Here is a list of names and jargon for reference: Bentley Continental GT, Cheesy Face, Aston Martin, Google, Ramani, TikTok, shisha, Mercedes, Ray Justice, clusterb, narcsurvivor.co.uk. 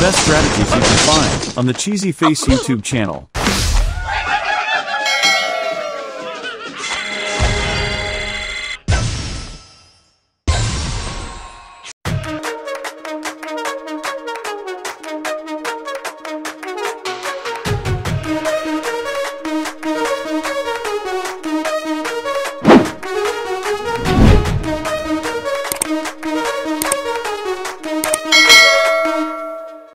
best strategies you can find on the Cheesy Face YouTube channel.